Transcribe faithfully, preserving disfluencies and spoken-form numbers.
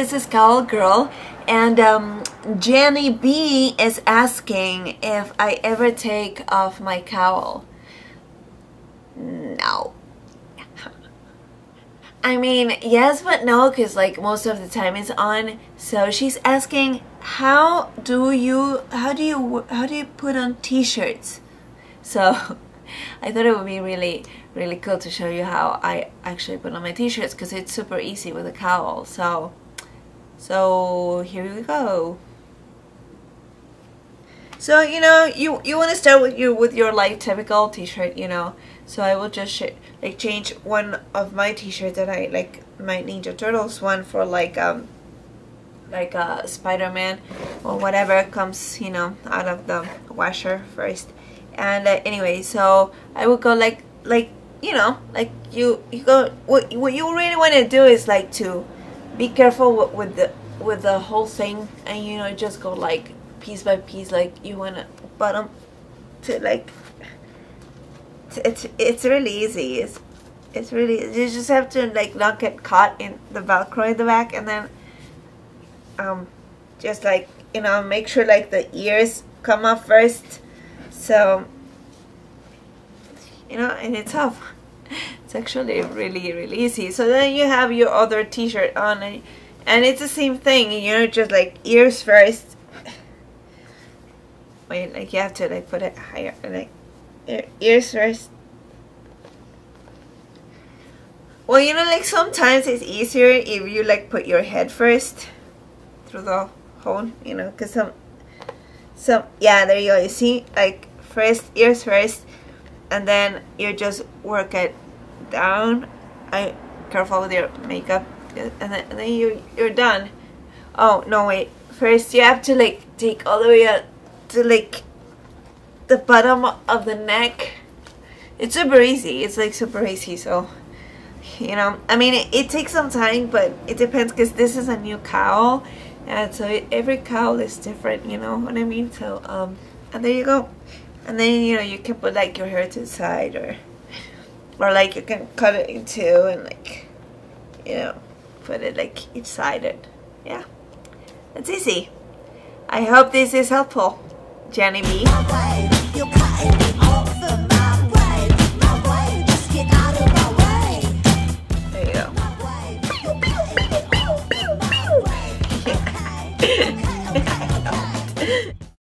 this is Cowl Girl, and um, Jenny B is asking if I ever take off my cowl. No. I mean, yes but no, because like most of the time it's on. So she's asking, how do you how do you how do you put on t-shirts? So I thought it would be really really cool to show you how I actually put on my t-shirts, because it's super easy with a cowl. So so here we go. So you know, you you want to start with your with your like typical t-shirt, you know. So I will just sh like change one of my t-shirts that I like, my Ninja Turtles one, for like um like a uh, Spider-Man or whatever comes, you know, out of the washer first. And uh, anyway, so I would go like like you know, like you you go what what you really want to do is like to be careful with, with the with the whole thing, and you know, just go like piece by piece, like you want to bottom to like it's it's really easy. It's it's really you just have to like not get caught in the Velcro in the back, and then um just like, you know, make sure like the ears come off first. So you know, and it's off. It's actually really really easy. So then you have your other t-shirt on, and, and it's the same thing, you know, just like ears first. Wait, like you have to like put it higher, like ears first. Well, you know, like sometimes it's easier if you like put your head first through the hole, you know, because some some yeah, there you go. You see, like first ears first, and then you just work it down. I careful with your makeup, and then, and then you you're done. Oh no, wait, first you have to like take all the way up to like the bottom of the neck. It's super easy. It's like super easy. So you know, I mean, it, it takes some time, but it depends, because this is a new cowl, and so it, every cowl is different, you know what I mean? So um and there you go. And then, you know, you can put like your hair to the side, or or like you can cut it in two and like, you know, put it like each side, and yeah, it's easy. I hope this is helpful, Jenny B.